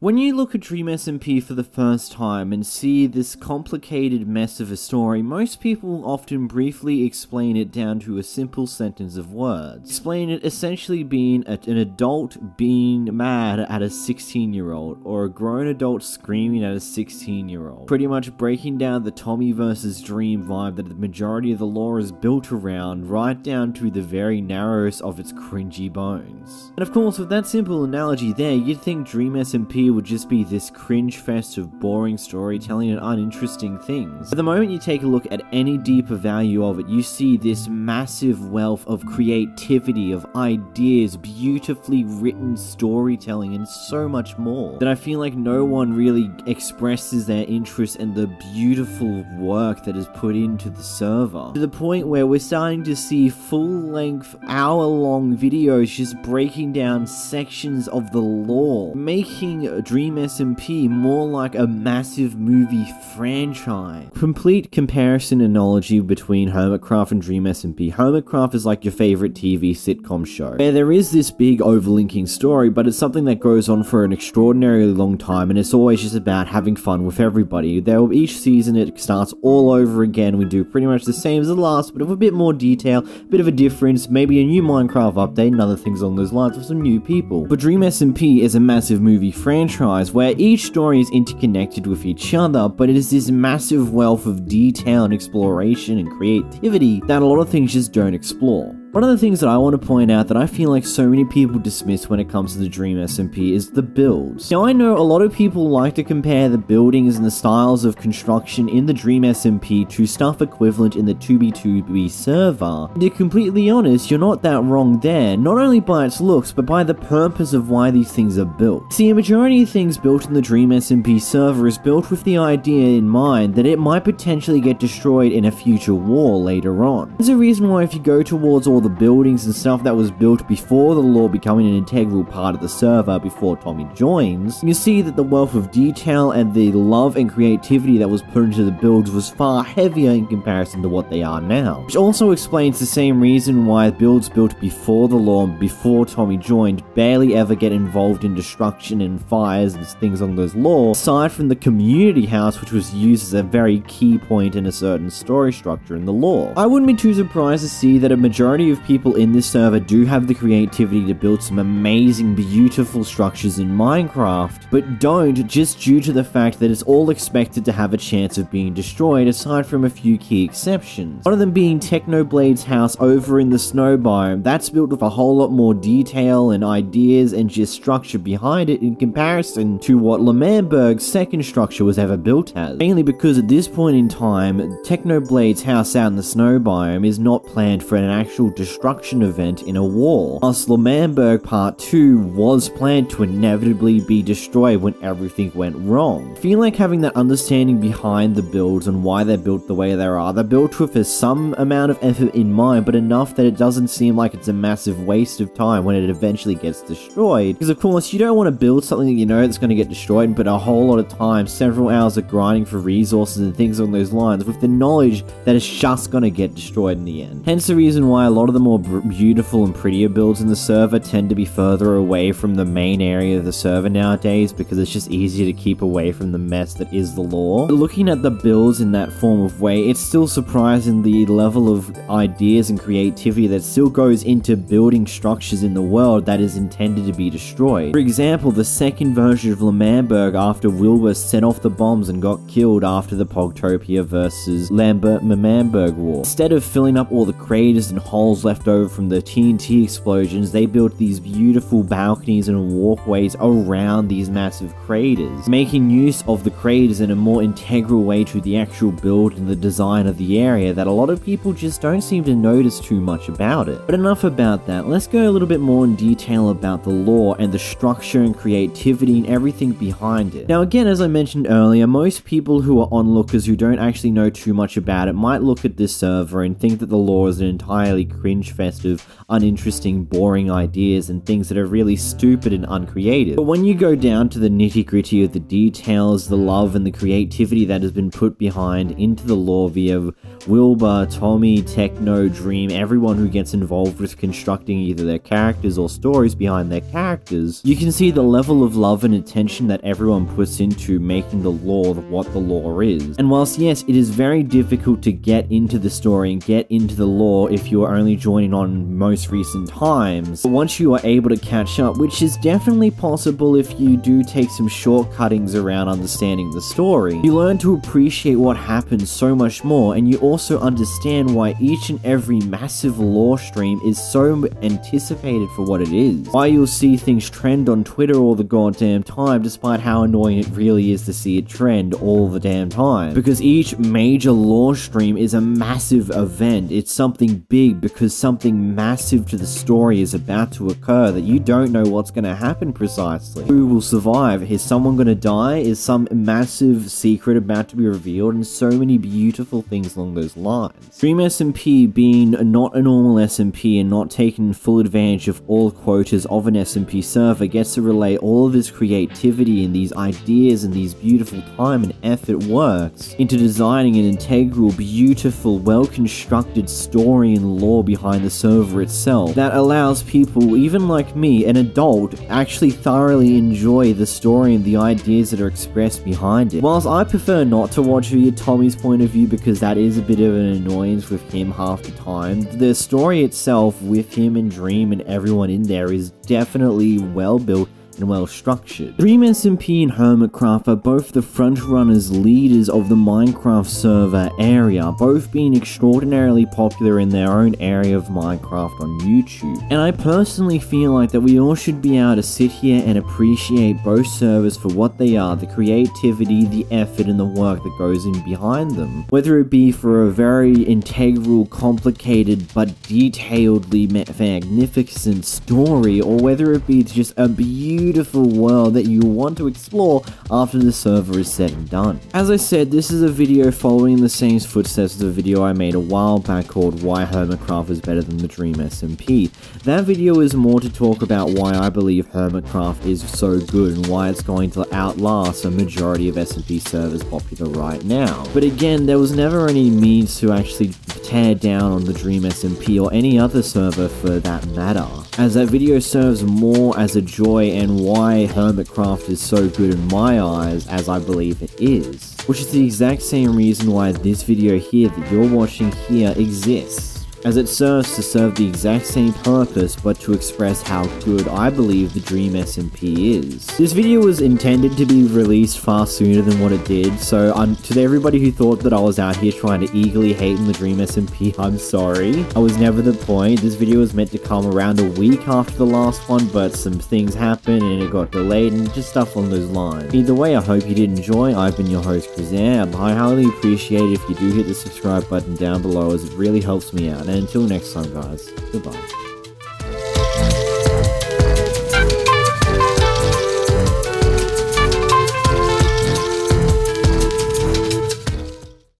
When you look at Dream SMP for the first time and see this complicated mess of a story, most people often briefly explain it down to a simple sentence of words. Explain it essentially being an adult being mad at a 16-year-old, or a grown adult screaming at a 16-year-old. Pretty much breaking down the Tommy versus Dream vibe that the majority of the lore is built around, right down to the very narrowest of its cringy bones. And of course, with that simple analogy there, you'd think Dream SMP would just be this cringe fest of boring storytelling and uninteresting things. But the moment you take a look at any deeper value of it, you see this massive wealth of creativity, of ideas, beautifully written storytelling, and so much more that I feel like no one really expresses their interest in the beautiful work that is put into the server. To the point where we're starting to see full-length, hour-long videos just breaking down sections of the lore, making Dream SMP more like a massive movie franchise. Complete comparison analogy between Hermitcraft and Dream SMP. Hermitcraft is like your favorite TV sitcom show, where there is this big overlinking story, but it's something that goes on for an extraordinarily long time, and it's always just about having fun with everybody. Each season it starts all over again. We do pretty much the same as the last, but with a bit more detail, a bit of a difference, maybe a new Minecraft update and other things along those lines with some new people. But Dream SMP is a massive movie franchise where each story is interconnected with each other, but it is this massive wealth of detail and exploration and creativity that a lot of things just don't explore. One of the things that I want to point out that I feel like so many people dismiss when it comes to the Dream SMP is the builds. Now, I know a lot of people like to compare the buildings and the styles of construction in the Dream SMP to stuff equivalent in the 2b2t server, and to be completely honest, you're not that wrong there, not only by its looks, but by the purpose of why these things are built. See, a majority of things built in the Dream SMP server is built with the idea in mind that it might potentially get destroyed in a future war later on. There's a reason why if you go towards all the buildings and stuff that was built before the lore becoming an integral part of the server before Tommy joins, you see that the wealth of detail and the love and creativity that was put into the builds was far heavier in comparison to what they are now. Which also explains the same reason why builds built before the lore, before Tommy joined, barely ever get involved in destruction and fires and things along those lore, aside from the community house, which was used as a very key point in a certain story structure in the lore. I wouldn't be too surprised to see that a majority of people in this server do have the creativity to build some amazing, beautiful structures in Minecraft, but don't, just due to the fact that it's all expected to have a chance of being destroyed, aside from a few key exceptions. One of them being Technoblade's house over in the snow biome. That's built with a whole lot more detail and ideas and just structure behind it in comparison to what L'Manberg's second structure was ever built as. Mainly because at this point in time, Technoblade's house out in the snow biome is not planned for an actual destruction event in a war, whilst L'Manberg Part 2 was planned to inevitably be destroyed when everything went wrong. I feel like having that understanding behind the builds and why they're built the way they are, they're built with some amount of effort in mind, but enough that it doesn't seem like it's a massive waste of time when it eventually gets destroyed, because of course you don't want to build something that you know that's going to get destroyed and put a whole lot of time, several hours of grinding for resources and things on those lines with the knowledge that it's just going to get destroyed in the end. Hence the reason why a lot of the more beautiful and prettier builds in the server tend to be further away from the main area of the server nowadays, because it's just easier to keep away from the mess that is the lore. But looking at the builds in that form of way, it's still surprising the level of ideas and creativity that still goes into building structures in the world that is intended to be destroyed. For example, the second version of L'Manberg after Wilbur set off the bombs and got killed after the Pogtopia versus L'Manberg war. Instead of filling up all the craters and holes left over from the TNT explosions, they built these beautiful balconies and walkways around these massive craters, making use of the craters in a more integral way to the actual build and the design of the area that a lot of people just don't seem to notice too much about it. But enough about that, let's go a little bit more in detail about the lore and the structure and creativity and everything behind it. Now again, as I mentioned earlier, most people who are onlookers who don't actually know too much about it might look at this server and think that the lore is an entirely cringe-festive, uninteresting, boring ideas and things that are really stupid and uncreative. But when you go down to the nitty-gritty of the details, the love and the creativity that has been put behind into the lore via Wilbur, Tommy, Techno, Dream, everyone who gets involved with constructing either their characters or stories behind their characters, you can see the level of love and attention that everyone puts into making the lore what the lore is. And whilst yes, it is very difficult to get into the story and get into the lore if you are only joining on most recent times, but once you are able to catch up, which is definitely possible if you do take some shortcuttings around understanding the story, you learn to appreciate what happens so much more, and you also understand why each and every massive lore stream is so anticipated for what it is. Why you'll see things trend on Twitter all the goddamn time, despite how annoying it really is to see it trend all the damn time. Because each major lore stream is a massive event, it's something big because something massive to the story is about to occur that you don't know what's going to happen precisely. Who will survive? Is someone going to die? Is some massive secret about to be revealed? And so many beautiful things along those lines. Dream SMP being not a normal SMP and not taking full advantage of all quotas of an SMP server gets to relay all of this creativity and these ideas and these beautiful time and effort works into designing an integral, beautiful, well-constructed story and lore behind the server itself that allows people, even like me, an adult, actually thoroughly enjoy the story and the ideas that are expressed behind it. Whilst I prefer not to watch via Tommy's point of view because that is a bit of an annoyance with him half the time, the story itself with him and Dream and everyone in there is definitely well built and well structured. Dream SMP and Hermitcraft are both the frontrunners, leaders of the Minecraft server area, both being extraordinarily popular in their own area of Minecraft on YouTube. And I personally feel like that we all should be able to sit here and appreciate both servers for what they are, the creativity, the effort, and the work that goes in behind them. Whether it be for a very integral, complicated, but detailedly magnificent story, or whether it be just a beautiful world that you want to explore after the server is said and done. As I said, this is a video following the same footsteps as a video I made a while back called Why Hermitcraft is Better Than the Dream SMP. That video is more to talk about why I believe Hermitcraft is so good and why it's going to outlast a majority of SMP servers popular right now. But again, there was never any means to actually tear down on the Dream SMP or any other server for that matter, as that video serves more as a joy and why Hermitcraft is so good in my eyes as I believe it is, which is the exact same reason why this video here that you're watching here exists, as it serves to serve the exact same purpose but to express how good I believe the Dream SMP is. This video was intended to be released far sooner than what it did, so to everybody who thought that I was out here trying to eagerly hate on the Dream SMP, I'm sorry. I was never the point. This video was meant to come around a week after the last one, but some things happened and it got delayed and just stuff on those lines. Either way, I hope you did enjoy. I've been your host, Kazam. I highly appreciate it if you do hit the subscribe button down below, as it really helps me out. And until next time guys, goodbye.